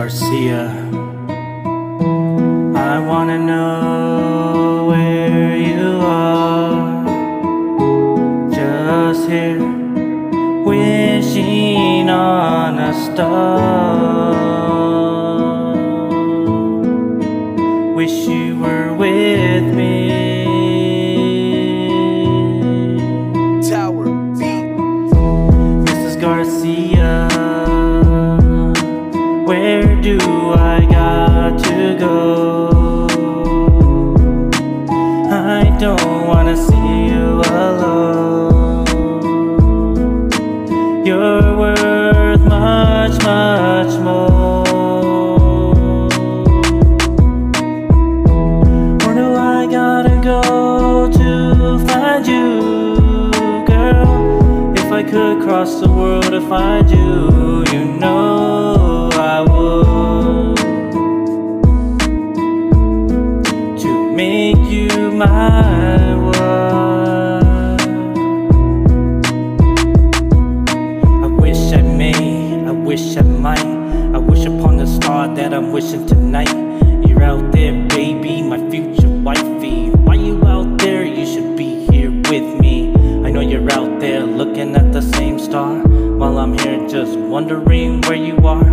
Garcia. I wanna know where you are, just here, wishing on a star. Wish you were with me. Where do I got to go? I don't wanna see you alone. You're worth much, much more. Where do I gotta go to find you, girl? If I could cross the world to find you, you know I would, to make you my wife. I wish I might, I wish upon the star that I'm wishing tonight. You're out there, baby, my future wifey. Why you out there? You should be here with me. I know you're out there looking at the same star, while I'm here just wondering where you are.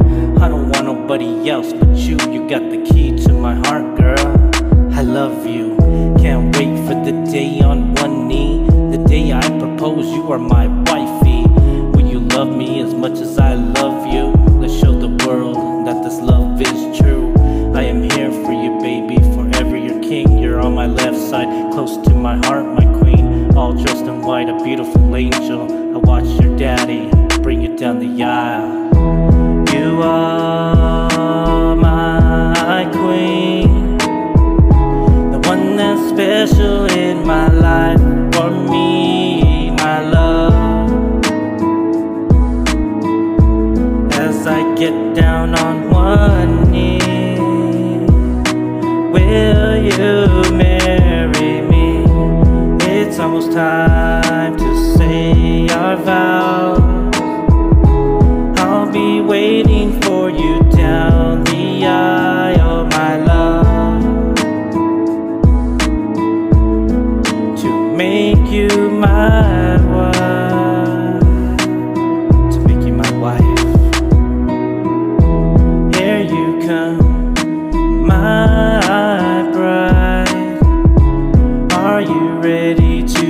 I don't want nobody else but you. You got the key to my heart, girl. I love you. Can't wait for the day on one knee, the day I propose. You are my wifey. Will you love me as much as I love you? Let's show the world that this love is true. I am here for you, baby, forever your king. You're on my left side, close to my heart, my queen. All dressed in white, a beautiful angel. I watched your daddy bring you down the aisle. You are my queen, the one that's special in my life. For me, my love, as I get down on one knee, will you marry me? It's almost time to say our vows. Be waiting for you down the aisle, my love, to make you my wife, to make you my wife. Here you come, my bride. Are you ready to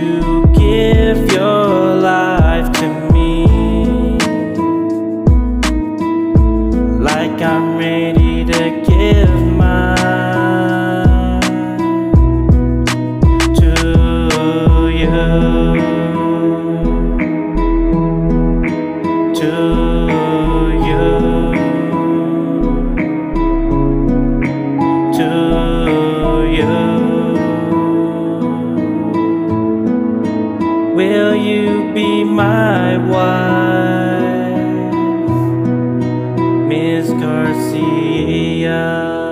give your life to me? I'm ready to give mine to you, to you. Will you be my wife, Garcia?